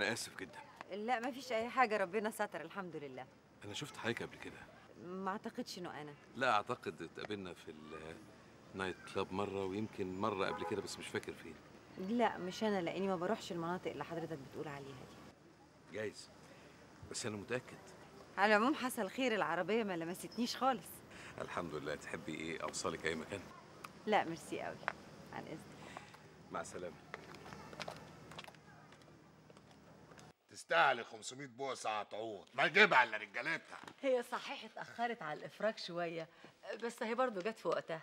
أنا آسف جدا. لا مفيش أي حاجة، ربنا ستر الحمد لله. أنا شفت حضرتك قبل كده؟ ما أعتقدش إنه أنا. لا أعتقد اتقابلنا في النايت كلاب مرة، ويمكن مرة قبل كده بس مش فاكر فين. لا مش أنا، لأني ما بروحش المناطق اللي حضرتك بتقول عليها دي. جايز، بس أنا متأكد. على العموم حصل خير، العربية ما لمستنيش خالص. الحمد لله. تحبي إيه، أوصلك أي مكان؟ لا ميرسي أوي، عن إذنك. مع السلامة. تستاهل 500 بوصة هتعوض، ما تجيبها على رجالتها. هي صحيح اتأخرت على الإفراج شوية، بس هي برضه جت في وقتها.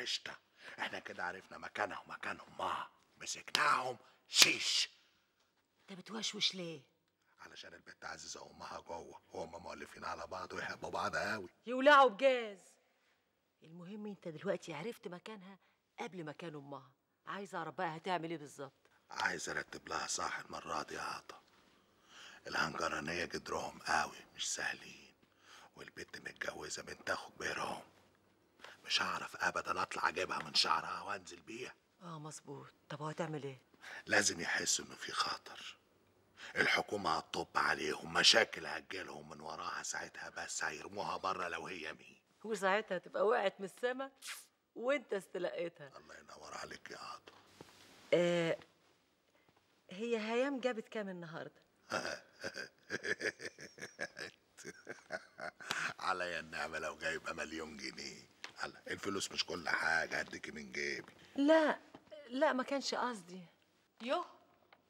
قشطة، إحنا كده عرفنا مكانها ومكانهم. مسكناهم شيش. أنت بتوشوش ليه؟ علشان البنت عزيزة أمها جوه، وهم مؤلفين على بعض ويحبوا بعض قوي. يولعوا بجاز. المهم أنت دلوقتي عرفت مكانها قبل مكان أمها. عايزة أعرف بقى هتعمل إيه بالظبط؟ عايزة أرتب لها صح المرة دي يا عطا. الهنجرانية جدرهم قوي، مش سهلين، والبنت متجوزة بنت أخو كبيرهم. مش هعرف أبدا أطلع أجيبها من شعرها وأنزل بيها. اه مظبوط. طب هو هتعمل ايه؟ لازم يحس انه في خطر. الحكومه هتطب عليهم، مشاكل هتجيلهم من وراها، ساعتها بس هيرموها بره لو هي مين. وساعتها تبقى وقعت من السما وانت استلقيتها. الله ينور عليك يا عاطف. هي هيام جابت كام النهارده؟ عليا النعمه لو جايبه مليون جنيه. الفلوس مش كل حاجه، هديكي من جيبي. لا لا ما كانش قصدي. يوه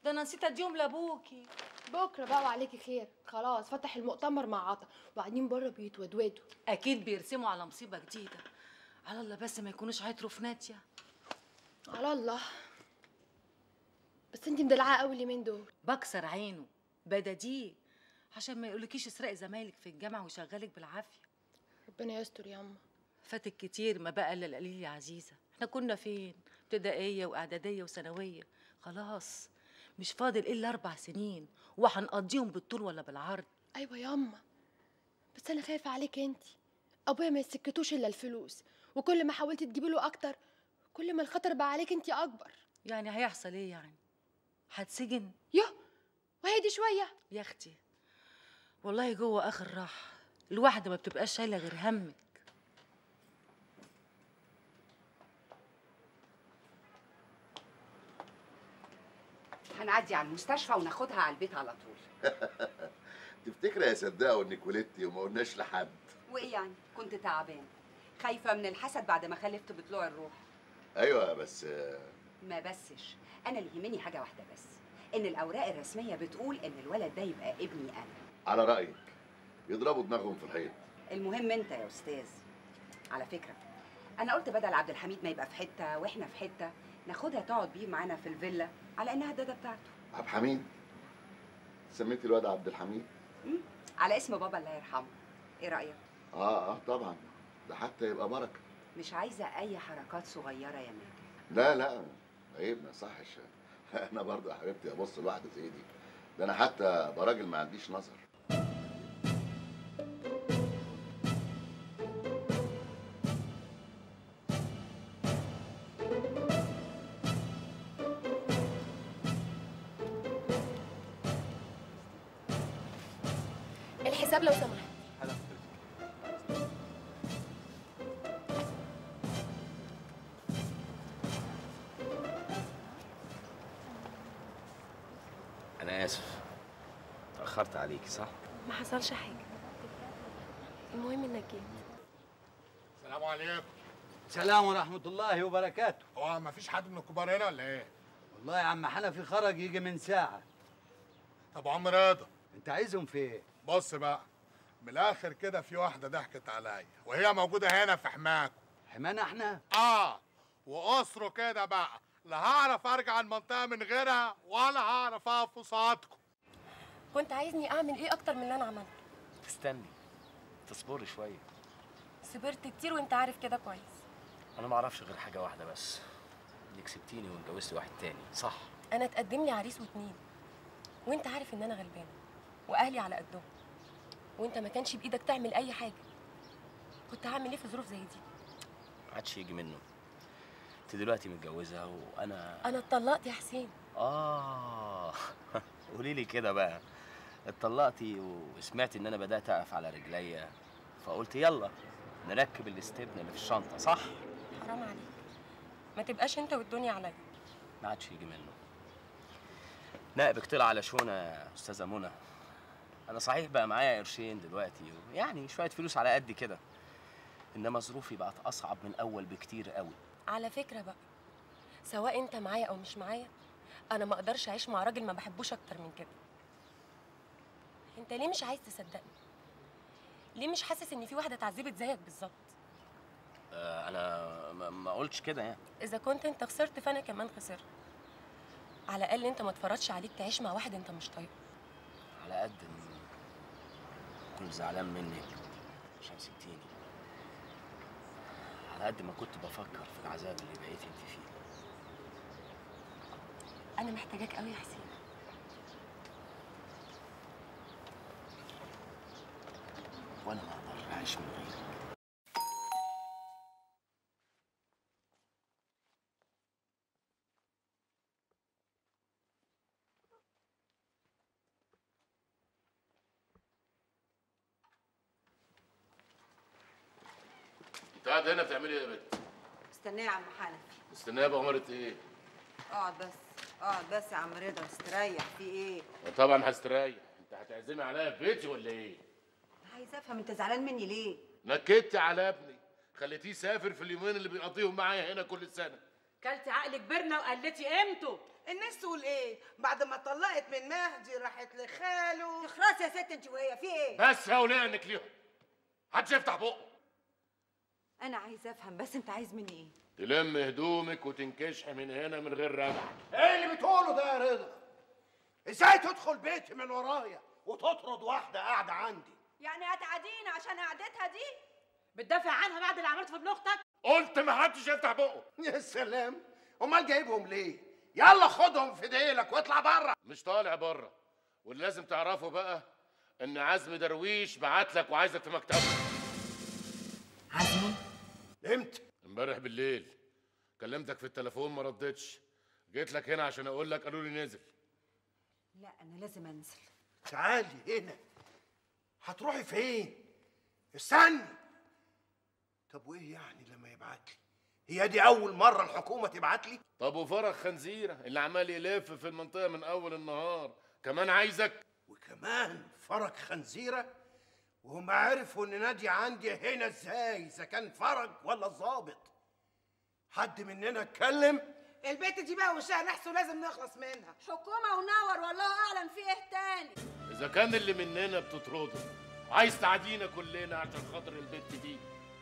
ده انا نسيت اديهم لابوكي. بكره بقى وعليكي خير. خلاص فتح المؤتمر مع عطا، وقاعدين بره بيتودودوا. اكيد بيرسموا على مصيبه جديده. على الله بس ما يكونوش عطروا في ناتيه. على الله. بس انت مدلعه قوي اليومين دول. بكسر عينه بداديه عشان ما يقولكيش اسرقي زمايلك في الجامعه ويشغلك بالعافيه. ربنا يستر يا اما. فاتك كتير، ما بقى الا القليل يا عزيزه. احنا كنا فين؟ ابتدائيه واعداديه وثانويه. خلاص مش فاضل الا 4 سنين وهنقضيهم بالطول ولا بالعرض. ايوه يا اما، بس انا خايفه عليك انت. ابويا ما يسكتوش الا الفلوس، وكل ما حاولت تجيبي له اكتر كل ما الخطر بقى عليك انت اكبر. يعني هيحصل ايه يعني؟ هتسجن؟ يوه وهي دي شويه يا اختي. والله جوه اخر راحه، الواحده ما بتبقاش شايله غير همك. هنعدي على المستشفى وناخدها على البيت على طول. تفتكري يا صدقه انك ولدتي وما قلناش لحد؟ وايه يعني؟ كنت تعبان، خايفه من الحسد بعد ما خلفت بطلوع الروح. ايوه بس ما بسش. انا اللي يهمني حاجه واحده بس، ان الاوراق الرسميه بتقول ان الولد ده يبقى ابني انا. على رايك يضربوا دماغهم في الحيط. المهم انت يا استاذ، على فكره انا قلت بدل عبد الحميد ما يبقى في حته واحنا في حته، ناخدها تقعد بيه معانا في الفيلا على انها الداده بتاعته. عبد الحميد؟ سميتي الواد عبد الحميد؟ على اسم بابا الله يرحمه. ايه رايك؟ اه طبعا، ده حتى يبقى بركه. مش عايزه اي حركات صغيره يا ماجد. لا عيب ما يصحش. انا برضه يا حبيبتي ابص لواحده زي دي، ده انا حتى براجل ما عنديش نظر. الحساب لو سمحت. حاضر. أنا آسف اتأخرت عليكي صح؟ ما حصلش حاجة، المهم إنك جيت. السلام عليكم. السلام ورحمة الله وبركاته. هو مفيش حد من الكبار هنا ولا إيه؟ والله يا عم حنفي خرج يجي من ساعة. طب عم رضا أنت عايزهم في إيه؟ بص بقى من الاخر كده، في واحده ضحكت عليا وهي موجوده هنا في حماكم. حمانا احنا؟ اه، وقصروا كده بقى، لا هعرف ارجع المنطقه من غيرها ولا هعرف اقف قصادكم. كنت عايزني اعمل ايه اكتر من اللي انا عملته؟ تستني تصبري شويه. صبرت كتير وانت عارف كده كويس. انا ما اعرفش غير حاجه واحده بس، انك سبتيني واتجوزت واحد تاني صح؟ انا اتقدم لي عريس و2، وانت عارف ان انا غلبانه واهلي على قدهم، وانت ما كانش بايدك تعمل اي حاجه. كنت هعمل ايه في ظروف زي دي؟ ما عادش يجي منه. انت دلوقتي متجوزه وانا اتطلقت يا حسين. قولي لي كده بقى، اتطلقتي وسمعت ان انا بدات اقف على رجليا، فقلت يلا نركب الاستبنه اللي في الشنطه، صح؟ حرام عليك، ما تبقاش انت والدنيا عليا. ما عادش يجي منه. نائبك طلع على شؤونه يا استاذه منى. انا صحيح بقى معايا قرشين دلوقتي، يعني شويه فلوس على قد كده، انما ظروفي بقت اصعب من الاول بكتير قوي. على فكره بقى، سواء انت معايا او مش معايا، انا ما اقدرش اعيش مع راجل ما بحبوش اكتر من كده. انت ليه مش عايز تصدقني؟ ليه مش حاسس ان في واحده اتعذبت زيك بالظبط؟ انا ما قلتش كده يعني. اذا كنت انت خسرت فانا كمان خسرت. على الاقل انت ما اتفرضش عليك تعيش مع واحد انت مش طايقه. على قد ما كنت زعلان منك عشان سبتيني، على قد ما كنت بفكر في العذاب اللي بقيت انت فيه. أنا محتاجاك قوي يا حسين. وأنا ما أقدرش أعيش من غيرك. أنت قاعدة هنا بتعملي إيه يا بنت؟ مستنية يا عم حنفي. مستنية بقى عملت إيه؟ اقعد بس. اقعد بس يا عم رضا، استريح. في ايه؟ طبعا هستريح. انت هتعزمي عليا في بيتي ولا ايه؟ عايز افهم انت زعلان مني ليه؟ نكدت على ابني، خليتيه يسافر في اليومين اللي بيقضيهم معايا هنا كل سنه. كلتي عقل كبرنا وقلتي قيمته. الناس تقول ايه؟ بعد ما اتطلقت من مهدي راحت لخاله. خلاص يا ست انت وهي في ايه؟ بس هقولها انك ليهم. محدش يفتح بقه. انا عايز افهم بس انت عايز مني ايه؟ تلم هدومك وتنكشح من هنا من غير رجعه. ايه اللي بتقوله ده يا رضا؟ ازاي تدخل بيتي من ورايا وتطرد واحده قاعده عندي؟ يعني هتعادينا عشان قعدتها دي؟ بتدافع عنها بعد اللي عملته في ابن اختك؟ قلت ما حدش يفتح بقه. يا سلام، امال جايبهم ليه؟ يلا خدهم في ديلك واطلع بره. مش طالع بره، واللي لازم تعرفه بقى ان عزمي درويش بعت لك وعايزك في مكتبه. عزمي؟ امتى؟ امبارح بالليل كلمتك في التليفون ما ردتش، جيت لك هنا عشان اقول لك قالوا لي نزل. لا انا لازم انزل. تعالي هنا. هتروحي فين؟ استني. طب وايه يعني لما يبعت لي؟ هي دي اول مره الحكومه تبعت لي؟ طب وفرخ خنزيره اللي عمال يلف في المنطقه من اول النهار كمان عايزك؟ وكمان فرخ خنزيره؟ وهم عرفوا ان نادية عندي هنا ازاي اذا كان فرج ولا ظابط؟ حد مننا اتكلم؟ البيت دي بقى وشها نحس ولازم نخلص منها. حكومه ونور والله اعلم في ايه تاني. اذا كان اللي مننا بتطرده عايز تعادينا كلنا عشان خاطر البت دي.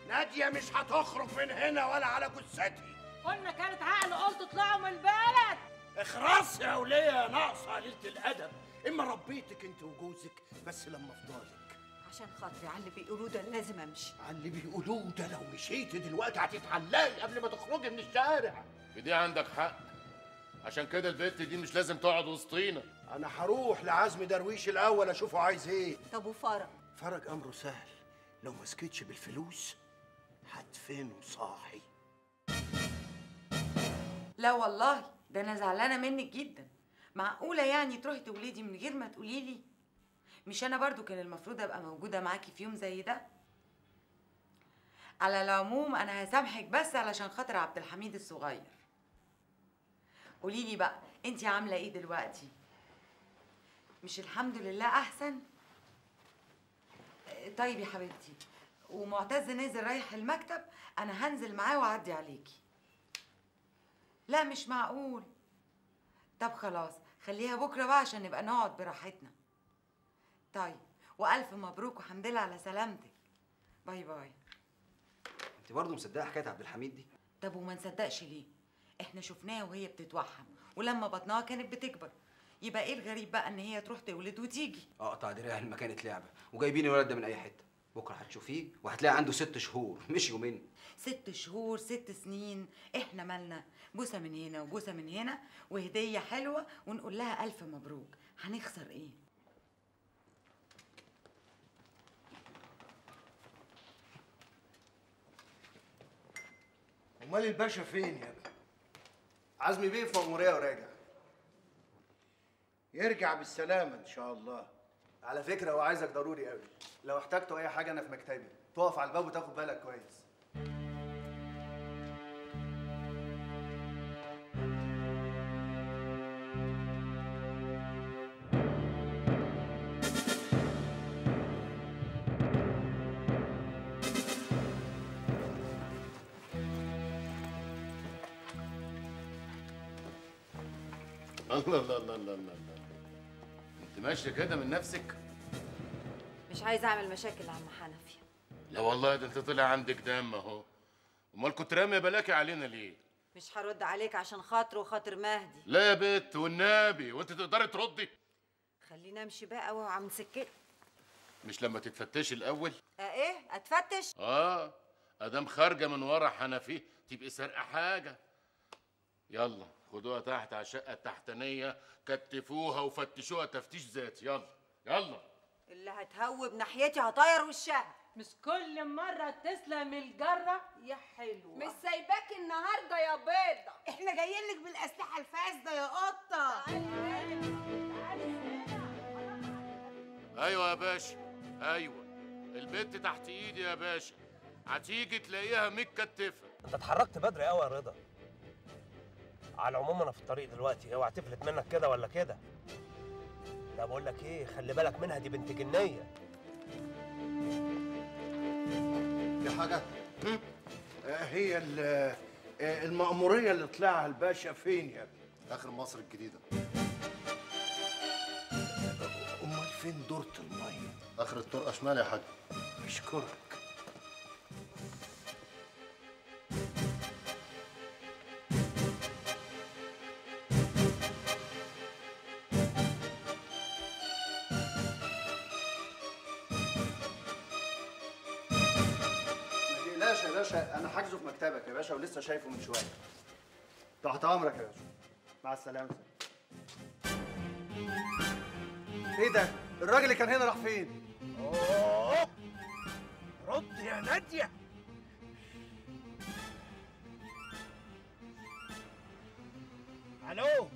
نادية مش هتخرج من هنا ولا على جثتي. قلنا كانت عقل، قلت اطلعوا من البلد. اخرسي يا وليه يا ناقصه قليله الادب. اما ربيتك انت وجوزك بس لما افضالك. عشان خاطري على اللي بيقولوه ده لازم امشي. على اللي بيقولوه ده لو مشيتي دلوقتي هتتعلقي قبل ما تخرجي من الشارع. في دي عندك حق، عشان كده البت دي مش لازم تقعد وسطينا. انا هروح لعزمي درويش الاول اشوفه عايز ايه. طب وفرج؟ فرج امره سهل، لو ما سكتش بالفلوس هدفنه صاحي. لا والله ده انا زعلانه منك جدا. معقوله يعني تروحي تولدي من غير ما تقولي لي؟ مش أنا برضو كان المفروض أبقى موجودة معاكي في يوم زي ده؟ على العموم أنا هسامحك بس علشان خاطر عبد الحميد الصغير. قوليلي بقى أنتي عاملة إيه دلوقتي؟ مش الحمد لله أحسن؟ طيب يا حبيبتي، ومعتز نازل رايح المكتب، أنا هنزل معاه وأعدي عليكي. لا مش معقول. طب خلاص خليها بكرة بقى عشان نبقى نقعد براحتنا. طيب، والف مبروك وحمد لله على سلامتك. باي باي. انت برضه مصدقه حكايه عبد الحميد دي؟ طب وما نصدقش ليه؟ احنا شفناها وهي بتتوحم، ولما بطنها كانت بتكبر. يبقى ايه الغريب بقى ان هي تروح تولد وتيجي؟ اقطع دراعي لما كانت لعبه، وجايبين الولد ده من اي حته. بكره هتشوفيه وهتلاقي عنده 6 شهور مش يومين. 6 شهور 6 سنين، احنا مالنا؟ بوسه من هنا وبوسه من هنا وهديه حلوه ونقول لها الف مبروك، هنخسر ايه؟ امال الباشا فين يا بيه؟ عزمي بيه في مأمورية وراجع. يرجع بالسلامة إن شاء الله. على فكرة هو عايزك ضروري قوي، لو احتجتوا أي حاجة أنا في مكتبي، تقف على الباب وتاخد بالك كويس. الله الله الله الله الله، انت ماشيه كده من نفسك؟ مش عايزه اعمل مشاكل يا عم حنفي. لا والله ده انت طلع عندك دم اهو. امال كنت راميه بلاكي علينا ليه؟ مش هرد عليك عشان خاطره وخاطر مهدي. لا يا بت والنبي، وانت تقدري تردي؟ خلينا امشي بقى وهو عم سكتي. مش لما تتفتشي الاول؟ ايه اتفتش؟ ادام خارجه من ورا حنفي تبقي سارقه حاجه. يلا خدوها تحت على الشقة التحتانية، كتفوها وفتشوها تفتيش ذاتي. يلا يلا، اللي هتهوب ناحيتي هطير وشها. مش كل مرة تسلم الجرة يا حلوة. مش سايباكي النهاردة يا بيضة، احنا جايين لك بالأسلحة الفاسدة يا قطة. ايوه يا باشا، ايوه البنت تحت ايدي يا باشا، هتيجي تلاقيها متكتفة. انت اتحركت بدري قوي يا رضا. على العموم انا في الطريق دلوقتي، اوعى تفلت منك كده ولا كده. لا بقول لك ايه، خلي بالك منها، دي بنت جنيه. دي حاجه هي المأموريه اللي طلعها الباشا فين يا ابني؟ اخر مصر الجديده. امال فين دورة الميه؟ اخر الطرقه شمال يا حاج. اشكرك. أنا حاجزه في مكتبك يا باشا، ولسه شايفه من شوية. تحت أمرك يا باشا. مع السلامة. إيه ده؟ الراجل اللي كان هنا راح فين؟ أوه. رد يا نادية. ألو.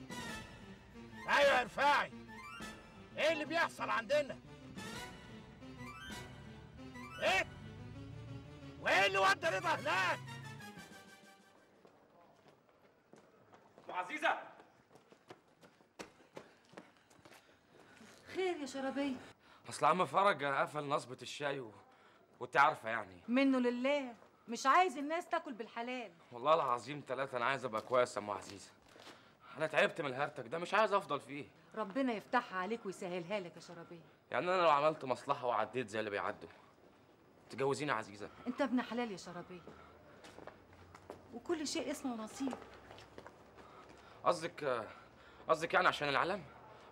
أيوه يا رفاعي. إيه اللي بيحصل عندنا؟ إيه؟ وايه اللي ودى رضا هناك؟ ام عزيزه، خير يا شربيه؟ اصل عم فرج قفل نصبه الشاي وانت عارفه يعني. منه لله، مش عايز الناس تاكل بالحلال. والله العظيم ثلاثه انا عايز ابقى كويس يا ام عزيزه، انا تعبت من الهرتك ده، مش عايز افضل فيه. ربنا يفتحها عليك ويسهلها لك يا شربيه. يعني انا لو عملت مصلحه وعديت زي اللي بيعدوا تجوزيني يا عزيزه؟ انت ابن حلال يا شربيه، وكل شيء اسمه نصيب. قصدك يعني عشان العالم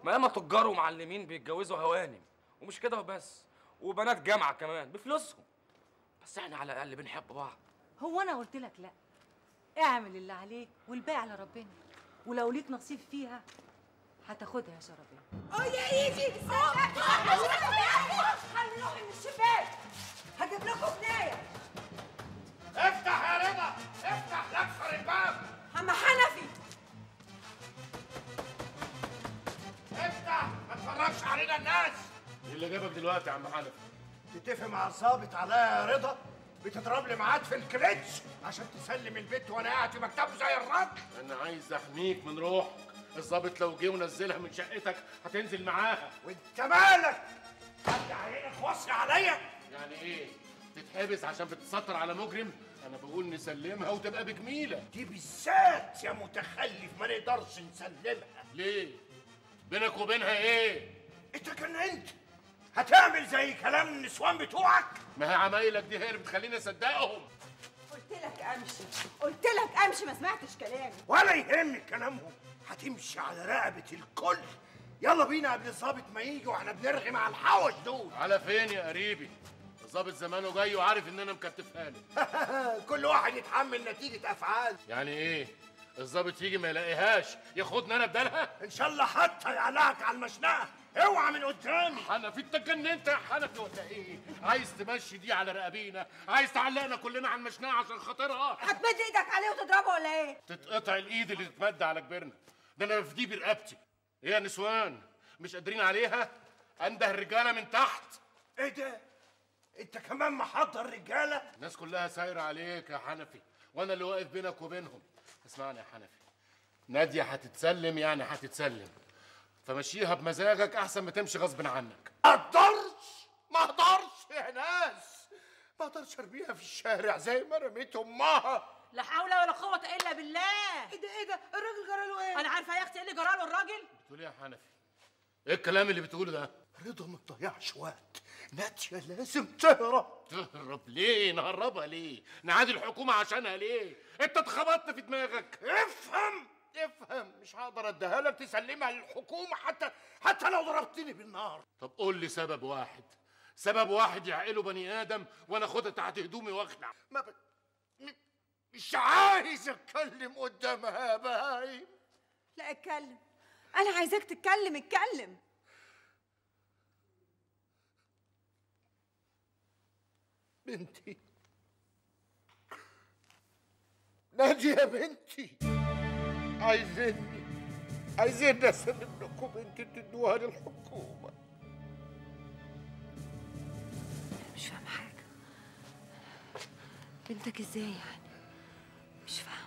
ما ياما تجار ومعلمين بيتجوزوا هوانم، ومش كده وبس، وبنات جامعه كمان بفلوسهم، بس احنا على الاقل بنحب بعض. هو انا قلت لك لا؟ اعمل اللي عليك والباقي على ربنا، ولو ليك نصيب فيها هتاخدها يا شربيه. يا ايدي ساعتك هنروح من الشباك، هجيب لكم بنايه. افتح يا رضا، افتح لاكسر الباب. عم حنفي افتح، ما تفرجش علينا الناس. ايه اللي جابك دلوقتي يا عم حنفي؟ تتفق مع الظابط عليا يا رضا، بتضرب لي ميعاد في الكريتش عشان تسلم البيت وانا قاعد في مكتبه زي الراجل. انا عايز احميك من روحك، الظابط لو جه ونزلها من شقتك هتنزل معاها. وانت مالك؟ حد هيقف وصي عليا؟ يعني ايه؟ تتحبس عشان بتسطر على مجرم؟ انا بقول نسلمها وتبقى بجميله. دي بالذات يا متخلف ما نقدرش نسلمها. ليه؟ بينك وبينها ايه؟ انت كان انت هتعمل زي كلام النسوان بتوعك؟ ما هي عمايلك دي هي اللي بتخليني اصدقهم. قلت لك امشي، قلت لك امشي، ما سمعتش كلامي. ولا يهمك كلامهم، هتمشي على رقبه الكل. يلا بينا قبل الظابط ما يجي واحنا بنرغي مع الحوش دول. على فين يا قريبي؟ الظابط زمانه جاي وعارف ان انا مكتفها له. كل واحد يتحمل نتيجه افعاله. يعني ايه؟ الظابط يجي ما يلاقيهاش ياخدني انا بدالها؟ ان شاء الله حتى يقلعك على المشنقه، اوعى من قدامي. حنفي انت اتجننت يا حنفي ولا ايه؟ عايز تمشي دي على رقابينا؟ عايز تعلقنا كلنا على المشنقه عشان خاطرها؟ هتمد ايدك عليه وتضربه ولا ايه؟ تتقطع الايد اللي تتمد على كبرنا، ده انا في دي برقبتي. ايه يا نسوان مش قادرين عليها؟ انده الرجاله من تحت. ايه ده؟ انت كمان محضر رجاله؟ الناس كلها سايره عليك يا حنفي، وانا اللي واقف بينك وبينهم. اسمعني يا حنفي، ناديه هتتسلم يعني هتتسلم، فمشيها بمزاجك احسن ما تمشي غصب عنك. ما اقدرش يا ناس، ما اقدرش ارميها في الشارع زي ما رميت امها. لا حول ولا قوة إلا بالله. ايه ده الراجل جراله ايه؟ أنا عارفة يا أختي ايه اللي جراله الراجل؟ بتقول ايه يا حنفي؟ ايه الكلام اللي بتقوله ده؟ رضا ما تضيعش وقت، ناتية لازم تهرب. تهرب ليه؟ نهربها ليه؟ نعادي الحكومة عشانها ليه؟ أنت اتخبطت في دماغك. افهم مش هقدر اديها لك تسلمها للحكومة حتى لو ضربتني بالنار. طب قول لي سبب واحد يعقله بني آدم وأنا أخدها تحت هدومي وأخلع. مش عايز اتكلم قدامها يا بهايم. لا اتكلم، انا عايزاك تتكلم. اتكلم. بنتي نادية يا بنتي، عايزيني اسلم لكم، انتوا تدوها للحكومة. انا مش فاهمة حاجة، بنتك ازاي يعني؟ مش فاهمة.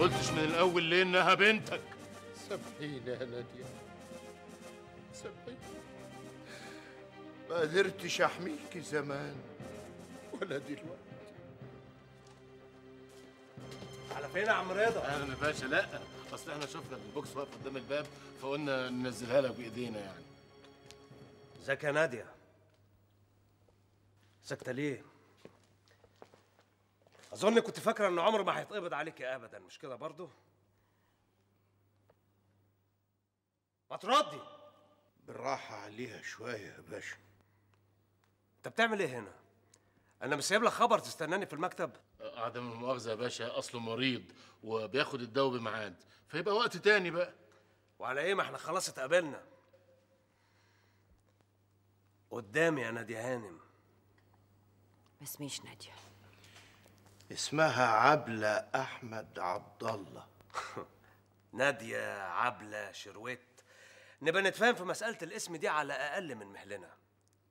قلتش من الأول ليه إنها بنتك؟ سامحيني يا نادية، سامحيني، ما قدرتش أحميكي زمان ولا دلوقتي. على فين يا عم رضا؟ أهلا يا باشا. لأ أصل إحنا شفنا البوكس واقف قدام الباب فقلنا ننزلها لك بإيدينا يعني. ازيك يا نادية؟ ساكتة ليه؟ أظن كنت فاكرة إن عمر ما هيتقبض عليكي أبداً، مش كده برضه؟ ما تردي. بالراحة عليها شوية يا باشا. أنت بتعمل إيه هنا؟ أنا مش سايب لك خبر تستناني في المكتب؟ عدم المؤاخذة يا باشا، أصله مريض وبياخد الدواء بميعاد، فيبقى وقت تاني بقى. وعلى إيه؟ ما إحنا خلاص اتقابلنا. قدامي يا نادية هانم. ما اسميش نادية، اسمها عبلة أحمد عبد الله. نادية عبلة شرويت، نبقى نتفاهم في مسألة الاسم دي على أقل من مهلنا.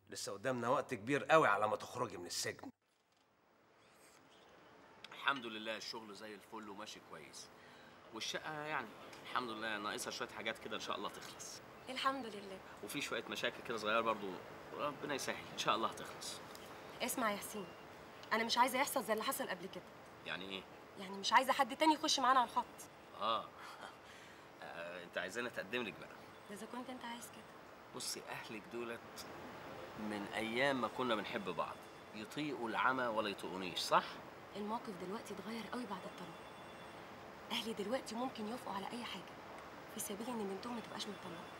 لسه قدامنا وقت كبير قوي على ما تخرجي من السجن. الحمد لله الشغل زي الفل وماشي كويس، والشقة يعني الحمد لله ناقصها شوية حاجات كده إن شاء الله تخلص. الحمد لله. وفي شوية مشاكل كده صغيرة برضو، ربنا يسهل إن شاء الله هتخلص. اسمع يا حسين، أنا مش عايزة يحصل زي اللي حصل قبل كده. يعني إيه؟ يعني مش عايزة حد تاني يخش معانا على الخط. أنت عايزاني أتقدم لك بقى؟ ده إذا كنت أنت عايز كده. بصي، أهلك دولت من أيام ما كنا بنحب بعض، يطيقوا العمى ولا يطيقونيش، صح؟ الموقف دلوقتي اتغير قوي بعد الطلاق. أهلي دلوقتي ممكن يوافقوا على أي حاجة في سبيل إن بنتهم ما تبقاش متطلقة.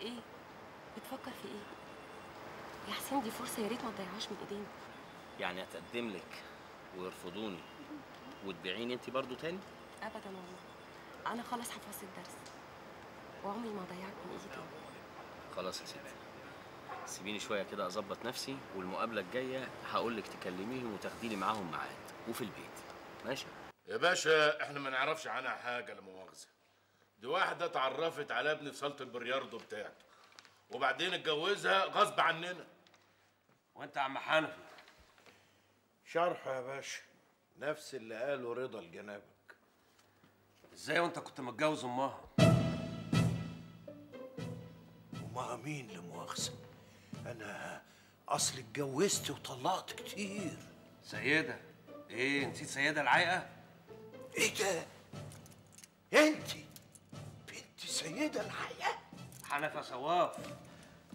ايه؟ بتفكر في ايه؟ يا حسين دي فرصة يا ريت ما تضيعهاش من ايدينا. يعني اتقدم لك ويرفضوني وتبيعيني انت برضو تاني؟ ابدا والله، انا خلاص هفوز الدرس وعمري ما هضيعك من ايدي تاني. خلاص يا سيدي، سيبيني شوية كده اظبط نفسي، والمقابلة الجاية هقول لك تكلميهم وتاخدي لي معاهم ميعاد وفي البيت، ماشي؟ يا باشا احنا ما نعرفش عنها حاجة لا مؤاخذة. دي واحدة اتعرفت على ابني في صالة البلياردو بتاعته، وبعدين اتجوزها غصب عننا. وانت يا عم حنفي؟ شرحه يا باشا، نفس اللي قاله رضا لجنابك. ازاي وانت كنت متجوز امها؟ امها مين لا مؤاخذة؟ انا اصل اتجوزت وطلقت كتير. سيدة؟ ايه نسيت سيدة العايقة؟ ايه ده؟ انتي سيدة الحياة؟ حنفي صواف،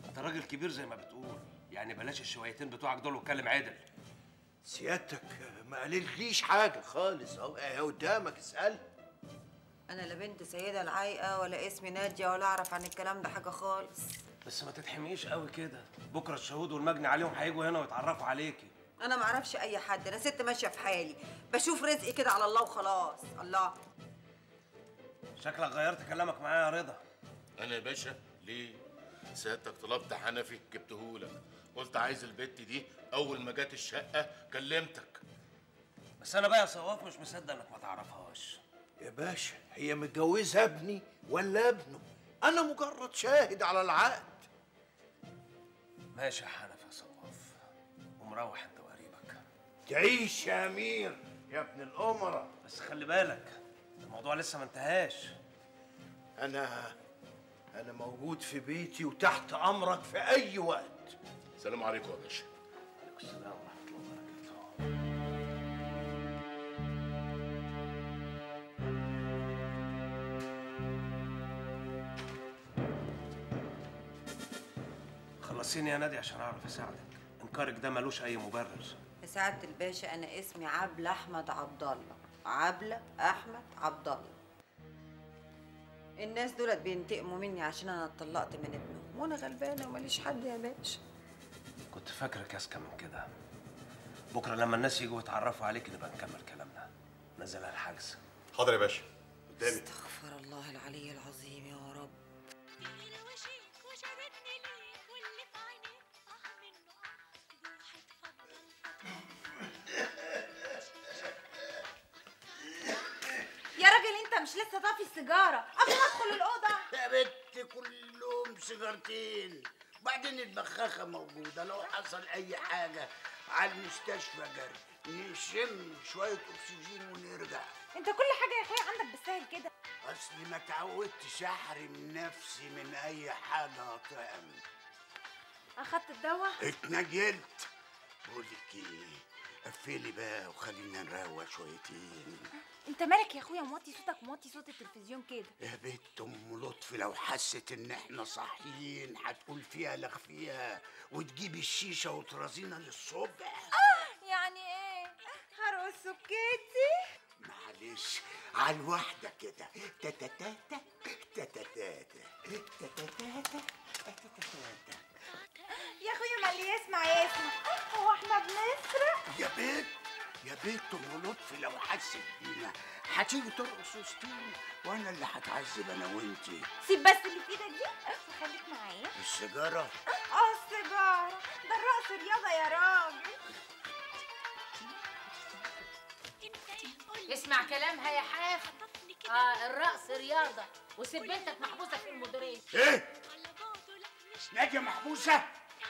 انت راجل كبير زي ما بتقول، يعني بلاش الشويتين بتوعك دول واتكلم عدل. سيادتك ما قالتليش حاجة خالص، اهي قدامك اسألها. أنا لا بنت سيدة العايقة ولا اسمي نادية ولا أعرف عن الكلام ده حاجة خالص. بس ما تتحميش قوي كده، بكرة الشهود والمجني عليهم هيجوا هنا ويتعرفوا عليكي. أنا ما أعرفش أي حد، أنا ست ماشية في حالي، بشوف رزقي كده على الله وخلاص. الله، شكلك غيرت كلامك معايا يا رضا. أنا يا باشا ليه؟ سيادتك طلبت حنفي جبتهولك، قلت عايز البت دي. اول ما جت الشقه كلمتك. بس انا بقى يا صواف مش مصدق انك ما تعرفهاش. يا باشا هي متجوزه ابني ولا ابنه؟ انا مجرد شاهد على العقد. ماشي يا حنفي يا صواف، ومروح انت وقريبك. تعيش يا امير يا ابن الامراء. بس خلي بالك الموضوع لسه ما انتهاش. أنا موجود في بيتي وتحت أمرك في أي وقت. السلام عليكم يا باشا. وعليكم السلام ورحمة الله وبركاته. خلصيني يا نادي عشان أعرف أساعدك. إنكارك ده ملوش أي مبرر. يا سعادة الباشا أنا اسمي عبلة أحمد عبد الله. عبلة أحمد عبد الله. الناس دولت بينتقموا مني عشان انا اتطلقت من ابنهم، وانا غلبانه وماليش حد يا باشا. كنت فاكرك اذكى من كده. بكره لما الناس يجوا يتعرفوا عليك نبقى نكمل كلامنا. نزلها الحجز. حاضر يا باشا. قدامي. استغفر الله العلي العظيم يا رب. مش لسه طافي السيجاره قبل ما ادخل الاوضه؟ يا بنت كل يوم سيجارتين، بعدين البخاخه موجوده لو حصل اي حاجه على المستشفى جري نشم شويه اكسجين ونرجع. انت كل حاجه يا اخويا عندك بالسهل كده. اصلي ما اتعودتش احرم نفسي من اي حاجه. طعم اخدت الدواء؟ اتنجلت. بقول لك ايه، قفلي بقى وخلينا نروق شويتين. انت مالك يا اخويا؟ موطي صوتك وموطي صوت التلفزيون كده. يا بنت ام لطفي لو حست ان احنا صاحيين هتقول فيها لخفيها وتجيبي الشيشه وترازينا للصبح. يعني ايه؟ هرقص سكيتي؟ معلش على الواحده كده. تتتاتا تتتاتا تتتاتا. يا اخويا ما اللي يسمع يسمع. هو احنا بنسرق؟ يا بيت ام لطفي لو حست بينا هتيجي ترقص وسطينا، وانا اللي هتعذب انا وانتي. سيب بس اللي في ايدك دي وخليك معايا. السيجاره؟ السيجاره ده الرقص رياضه يا راجل. اسمع كلامها يا حاف. الرقص رياضه، وسيب بنتك محبوسه في المديريه. ايه؟ ناجيه محبوسه؟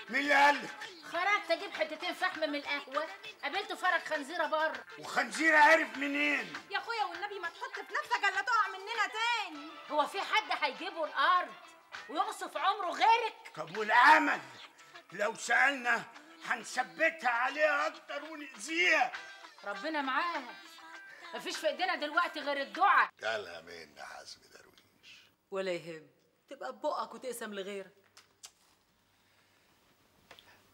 مين اللي قال لك؟ خرجت اجيب حتتين فحم من القهوه، قابلت فرج خنزيره بره. وخنزيره عارف منين؟ يا اخويا والنبي ما تحط في نفسك الا تقع مننا تاني. هو في حد هيجيبه الارض ويقصف عمره غيرك؟ طب والعمل؟ لو سالنا هنثبتها عليها اكتر ونأذيها. ربنا معاها، مفيش في ايدينا دلوقتي غير الدعاء. قالها مين يا حسن درويش؟ ولا يهم، تبقى ببقك وتقسم لغيرك.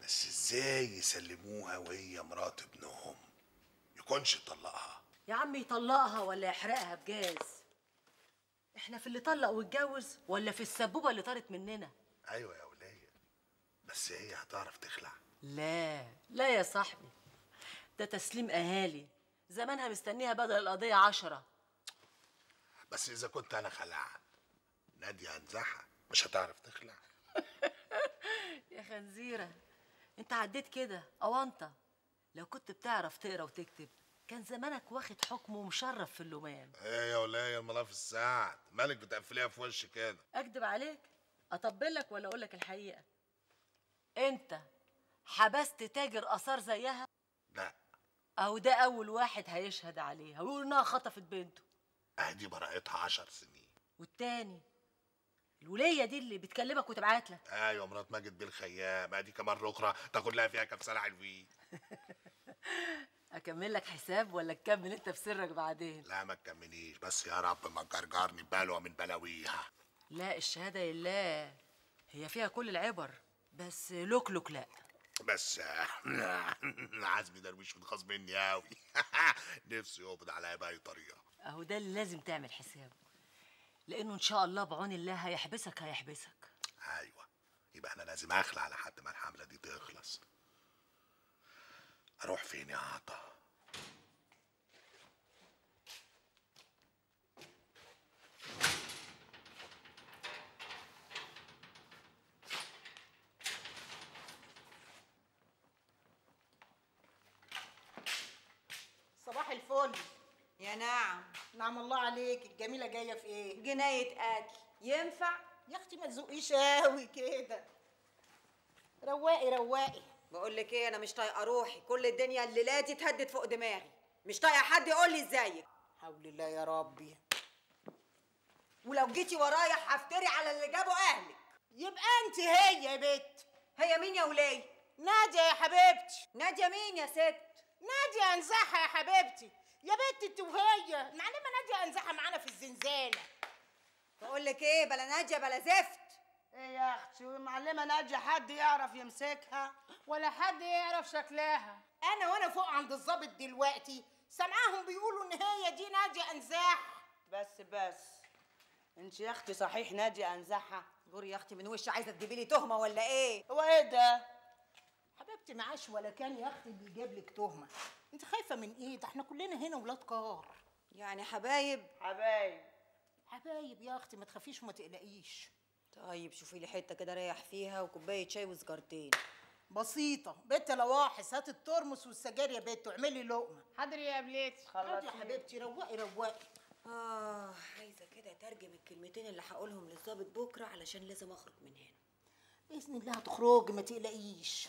بس ازاي يسلموها وهي مرات ابنهم؟ يكونش يطلقها. يا عم يطلقها ولا يحرقها بجاز. احنا في اللي طلق واتجوز ولا في السبوبه اللي طارت مننا؟ ايوه يا وليه. بس هي هتعرف تخلع؟ لا لا يا صاحبي، ده تسليم اهالي زمانها مستنيها بدل القضيه 10. بس اذا كنت انا خلعت ناديه هنزعها، مش هتعرف تخلع. يا خنزيره انت عديت كده اوانطه. لو كنت بتعرف تقرا وتكتب كان زمانك واخد حكم ومشرف في اللومان. ايه يا ولايه الملاف السعد، مالك بتقفليها في وشي كده؟ اكدب عليك؟ اطبلك ولا اقول لك الحقيقه؟ انت حبست تاجر اثار زيها؟ لا. اهو ده اول واحد هيشهد عليها ويقول انها خطفت بنته. اهدي براءتها 10 سنين. والتاني الوليه دي اللي بتكلمك وتبعت لك. ايوه مرات ماجد بيه الخيام. ادي كمان ركره تاخد لها فيها كام سنه حلوين. اكمل لك حساب ولا تكمل انت في سرك بعدين؟ لا ما تكمليش، بس يا رب ما تجرجرني بلوى من بلاويها. لا الشهاده لله، هي فيها كل العبر بس لوك لا. بس عزمي درويش متخاص مني قوي. نفسي يقبض عليا باي طريقه. اهو ده اللي لازم تعمل حسابه، لانه ان شاء الله بعون الله هيحبسك. ايوه يبقى انا لازم اخلع على حد ما الحمله دي تخلص. اروح فين يا عطا؟ قولي. يا نعم. نعم الله عليك، الجميلة جاية في ايه؟ جناية قتل. ينفع؟ يا اختي ما تزقيش قوي كده. رواقي رواقي. بقول لك ايه، انا مش طايقة روحي، كل الدنيا الليلة دي اتهدت فوق دماغي، مش طايقة حد يقول لي ازيك. حول الله يا ربي. ولو جيتي ورايا هفتري على اللي جابوا اهلك. يبقى انت هي يا بت. هي مين يا ولية؟ نادية يا حبيبتي. نادية مين يا ست؟ نادية انزاحة يا حبيبتي. يا بت انت وهي، معلمة نادية انزاحة معانا في الزنزانة. بقول لك ايه، بلا نادية بلا زفت. ايه يا اختي، معلمة نادية حد يعرف يمسكها ولا حد يعرف شكلها. انا وانا فوق عند الظابط دلوقتي سامعاهم بيقولوا ان هي دي نادية انزاحة. بس انت يا اختي صحيح نادية انزاحة؟ جوري يا اختي من وش عايزه تجيبي لي تهمه ولا ايه؟ هو ايه ده؟ حبيبتي معاش ولا كان يا اختي بيجيب لك تهمه. انت خايفه من ايه؟ ده احنا كلنا هنا ولاد كار. يعني حبايب؟ حبايب حبايب يا اختي، ما تخافيش وما تقلقيش. طيب شوفي لي حته كده ريح فيها وكوبايه شاي وسجارتين. بسيطه بت لواحس، هات الترمس والسجاير يا بت واعملي لقمه. حاضر يا بليتي. خلاص يا حبيبتي رواقي رواقي. عايزه كده اترجم الكلمتين اللي هقولهم للظابط بكره علشان لازم اخرج من هنا. باذن الله هتخرجي ما تقلقيش.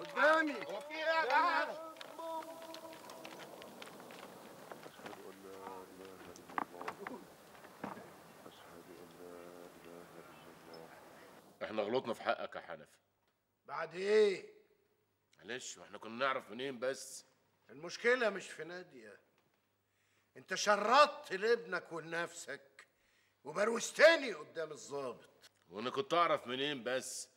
قدامي هو في ايه يا باشا؟ احنا غلطنا في حقك يا حنفي. بعد ايه؟ معلش، واحنا كنا نعرف منين بس؟ المشكله مش في ناديه، انت شردت لابنك ولنفسك وبروزتني قدام الظابط. وانا كنت اعرف منين بس؟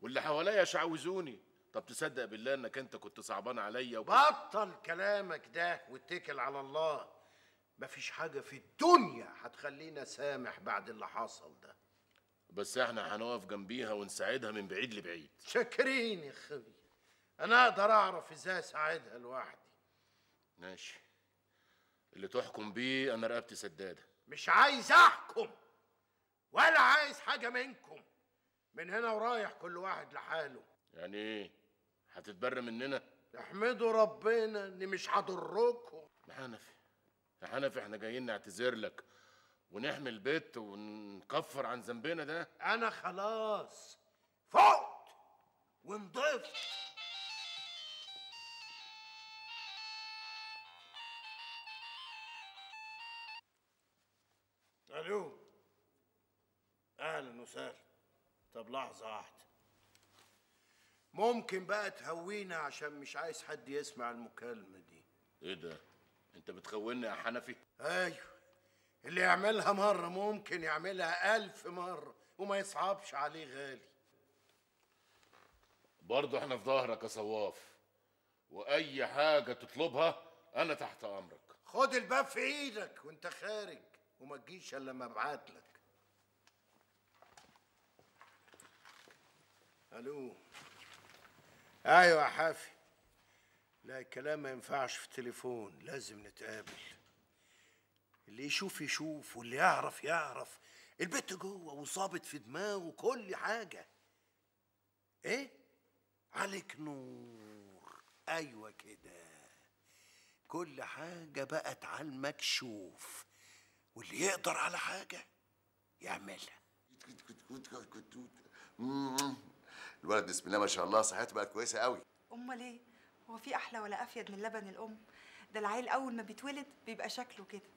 واللي حواليا شعوذوني. طب تصدق بالله انك انت كنت صعبان عليا بطل كلامك ده واتكل على الله. مفيش حاجه في الدنيا هتخلينا سامح بعد اللي حصل ده، بس احنا هنقف جنبيها ونساعدها من بعيد لبعيد. شاكرين يا خوي، انا اقدر اعرف ازاي اساعدها لوحدي. ماشي، اللي تحكم بيه انا رقبتي سداده. مش عايز احكم ولا عايز حاجه منكم، من هنا ورايح كل واحد لحاله. يعني ايه؟ هتتبر مننا؟ احمدوا ربنا اني مش هضركم. يا حنفي يا حنفي، احنا جايين نعتذر لك ونحمي البيت ونكفر عن ذنبنا ده. انا خلاص فقت ونضفت. الو، اهلا وسهلا. طب لحظه واحده، ممكن بقى تهوينا عشان مش عايز حد يسمع المكالمه دي. ايه ده، انت بتخوني يا حنفي؟ ايوه، اللي يعملها مره ممكن يعملها 1000 مره وما يصعبش عليه. غالي برضه احنا في ظهرك يا صواف، واي حاجه تطلبها انا تحت امرك. خد الباب في ايدك وانت خارج وما تجيش الا لما ابعت لك. الو. ايوه يا حافي. لا الكلام ما ينفعش في التليفون، لازم نتقابل. اللي يشوف يشوف واللي يعرف يعرف. البت جوه وظابط في دماغه وكل حاجه. ايه؟ عليك نور. ايوه كده، كل حاجه بقت على المكشوف، واللي يقدر على حاجه يعملها. الولد بسم الله ما شاء الله صحته بقت كويسه قوي. امال ايه، هو في احلى ولا افيد من لبن الام؟ ده العيل اول ما بيتولد بيبقى شكله كده،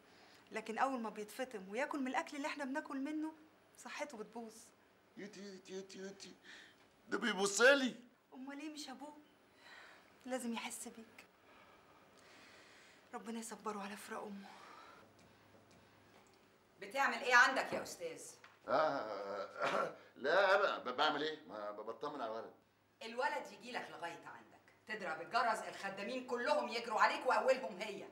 لكن اول ما بيتفطم وياكل من الاكل اللي احنا بناكل منه صحته بتبوظ. يوتي ده بيبص لي. امال ايه، مش ابوه لازم يحس بيك. ربنا يصبره على فراق امه. بتعمل ايه عندك يا استاذ؟ لا انا بعمل ايه؟ ما بطمن على الولد. الولد يجي لك لغايه عندك، تضرب الجرس الخدامين كلهم يجروا عليك واولهم هي.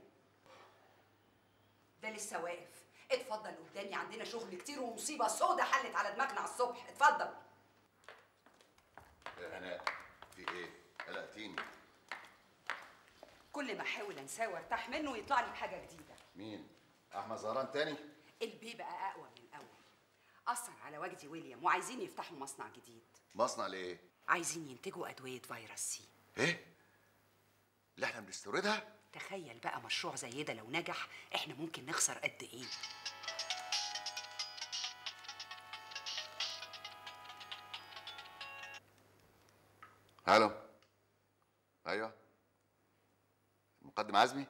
ده لسه واقف. اتفضل قدامي، عندنا شغل كتير ومصيبه سودا حلت على دماغنا على الصبح. اتفضل. يا هناء في ايه؟ قلقتيني. كل ما احاول انساه وارتاح منه يطلع لي بحاجه جديده. مين؟ احمد زهران تاني؟ البيه بقى اقوى من الاول. اثر على وجدي ويليام وعايزين يفتحوا مصنع جديد. مصنع ليه؟ عايزين ينتجوا ادويه فيروس سي. ايه؟ اللي احنا بنستوردها؟ تخيل بقى مشروع زي ده لو نجح احنا ممكن نخسر قد ايه؟ الو. ايوه. المقدم عزمي؟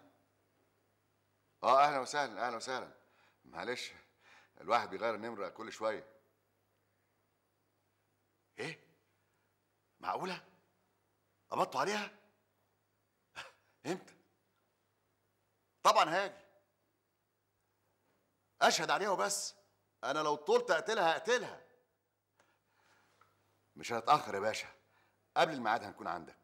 اه اهلا وسهلا اهلا وسهلا. معلش الواحد بيغير النمره كل شويه. ايه؟ معقوله؟ قبضتوا عليها؟ امتى؟ طبعا هاجي اشهد عليها وبس. انا لو طولت اقتلها هقتلها. مش هنتاخر يا باشا، قبل الميعاد هنكون عندك.